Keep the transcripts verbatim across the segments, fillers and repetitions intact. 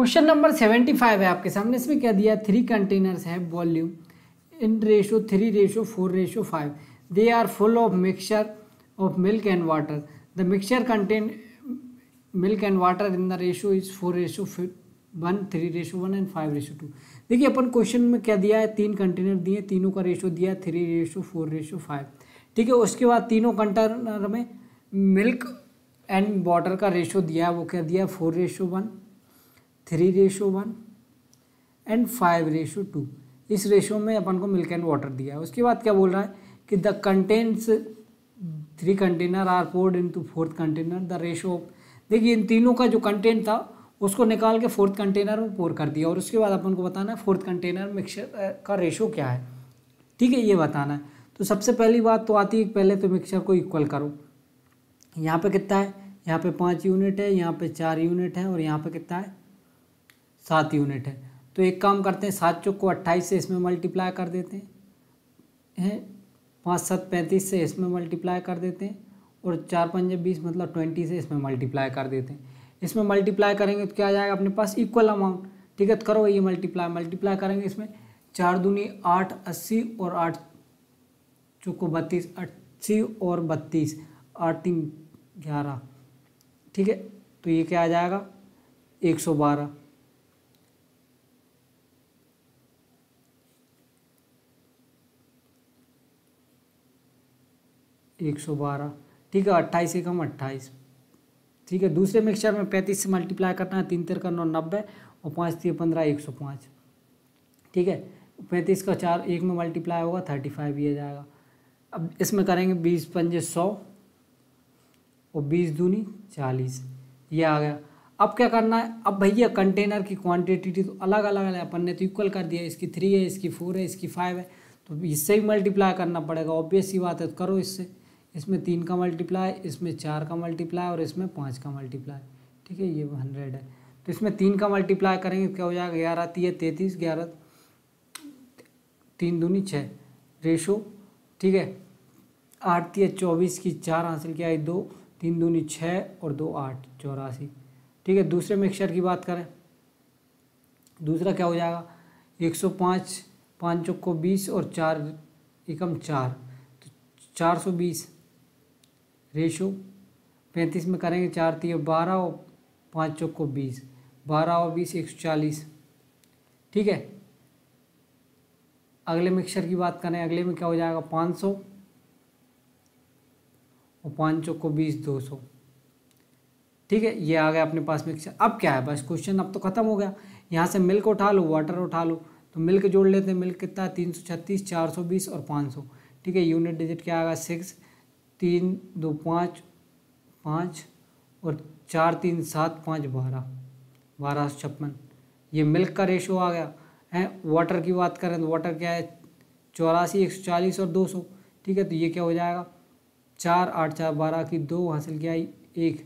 Question number seventy five है आपके सामने। इसमें क्या दिया, थ्री कंटेनर्स है volume in ratio three ratio four ratio five, they are full of mixture of milk and water, the mixture contain milk and water in the ratio is four ratio one three ratio one and five ratio two. देखिए अपन question में क्या दिया है, तीन container दिए, तीनों का रेशो दिया three ratio four ratio five, ठीक है। उसके बाद तीनों कंटेनर में मिल्क एंड वाटर का रेशो दिया है, वो क्या दिया four ratio one three ratio one and five ratio two, इस रेशो में अपन को मिल्क एंड वाटर दिया है। उसके बाद क्या बोल रहा है कि the contents three container are poured into fourth container the ratio, देखिए इन तीनों का जो कंटेंट था उसको निकाल के फोर्थ कंटेनर में पोर कर दिया, और उसके बाद अपन को बताना है फोर्थ कंटेनर मिक्सचर का रेशो क्या है, ठीक है, ये बताना है। तो सबसे पहली बात तो आती है, पहले तो मिक्सचर को इक्वल करो, यहाँ पे कितना है, यहाँ पे पाँच यूनिट है, यहाँ पे चार यूनिट है, और यहाँ पे कितना है सात यूनिट है। तो एक काम करते हैं, सात चौक को अट्ठाईस से इसमें मल्टीप्लाई कर देते हैं, पाँच सात पैंतीस से इसमें मल्टीप्लाई कर देते हैं, और चार पंजे बीस मतलब ट्वेंटी से इसमें मल्टीप्लाई कर देते हैं। इसमें मल्टीप्लाई करेंगे तो क्या आ जाएगा अपने पास, इक्वल अमाउंट, ठीक है। तो करो ये मल्टीप्लाई मल्टीप्लाई करेंगे, इसमें चार दूनी आठ अस्सी और आठ चौको बत्तीस, अस्सी और बत्तीस आठ तीन ग्यारह, ठीक है। तो ये क्या आ जाएगा एक सौ बारह, एक सौ बारह ठीक है, अट्ठाईस से कम अट्ठाईस, ठीक है। दूसरे मिक्सचर में पैंतीस से मल्टीप्लाई करना है, तीन तिरका नौ नब्बे और पाँच तीन पंद्रह एक सौ पाँच, ठीक है। पैंतीस का चार एक में मल्टीप्लाई होगा थर्टी फाइव ये जाएगा। अब इसमें करेंगे बीस पंजे सौ और बीस दूनी चालीस, ये आ गया। अब क्या करना है, अब भैया कंटेनर की क्वांटिटी तो अलग अलग है, अपन ने तो इक्वल कर दिया, इसकी थ्री है, इसकी फोर है, इसकी फाइव है, तो इससे ही मल्टीप्लाई करना पड़ेगा, ऑब्वियस ही बात है। तो करो इससे, इसमें तीन का मल्टीप्लाई, इसमें चार का मल्टीप्लाई और इसमें पाँच का मल्टीप्लाई, ठीक है, ये हंड्रेड है। तो इसमें तीन का मल्टीप्लाई करेंगे क्या हो जाएगा, ग्यारह तीन तैंतीस, ग्यारह तीन दूनी छः रेशो, ठीक है। आठ तीन चौबीस की चार हासिल किया है दो, तीन दूनी छः और दो आठ चौरासी, ठीक है। दूसरे मिक्सचर की बात करें, दूसरा क्या हो जाएगा एक सौ पाँच, पाँच चौको बीस और चार एकम चार, तो चार सौ बीस रेशो पैंतीस में करेंगे चार तीन बारह और पाँच चौको बीस, बारह और बीस एक सौ चालीस, ठीक है। अगले मिक्सचर की बात करें, अगले में क्या हो जाएगा पाँच सौ और पाँच चौको बीस दो सौ, ठीक है, ये आ गया अपने पास मिक्सचर। अब क्या है बस क्वेश्चन, अब तो ख़त्म हो गया। यहाँ से मिल्क उठा लो, वाटर उठा लो, तो मिल्क जोड़ लेते हैं, मिल्क कितना है तीन सौ छत्तीस, चार सौ बीस और पाँच सौ, ठीक है। यूनिट डिजिट क्या आएगा सिक्स, तीन दो पाँच पाँच और चार तीन सात पाँच बारह, बारह सौ छप्पन, ये मिल्क का रेशो आ गया है। वाटर की बात करें तो वाटर क्या है चौरासी, एक सौ चालीस और दो सौ, ठीक है। तो ये क्या हो जाएगा चार आठ चार बारह की दो हासिल किया एक,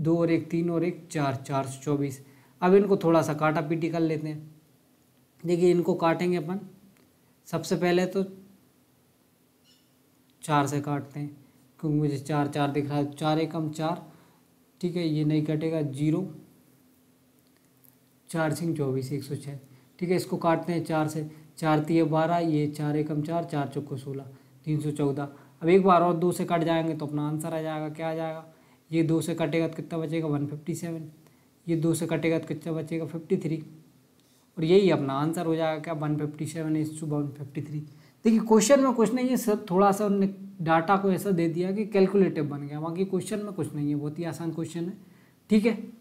दो और एक तीन और एक चार, चार सौ चौबीस। अब इनको थोड़ा सा काटा पीटी कर लेते हैं, देखिए इनको काटेंगे अपन। सबसे पहले तो चार से काटते हैं क्योंकि मुझे चार चार दिख रहा है, चार एकम चार, ठीक है, ये नहीं कटेगा जीरो, चार सिंह चौबीस एक सौ छः, ठीक है। इसको काटते हैं चार से, चार तीन बारह, ये चार एकम चार, चार चौको सोलह, तीन सौ चौदह। अब एक बार और दो से कट जाएंगे तो अपना आंसर आ जाएगा, क्या आ जाएगा, ये दो से कटेगा तो कितना बचेगा वन फिफ्टी सेवन, ये दो से कटेगा तो कितना बचेगा फिफ्टी थ्री, और यही अपना आंसर हो जाएगा क्या one fifty seven is two one fifty three. देखिए क्वेश्चन में कुछ नहीं है, सब थोड़ा सा उनने डाटा को ऐसा दे दिया कि कैलकुलेटिव बन गया, बाकी क्वेश्चन में कुछ नहीं है, बहुत ही आसान क्वेश्चन है, ठीक है।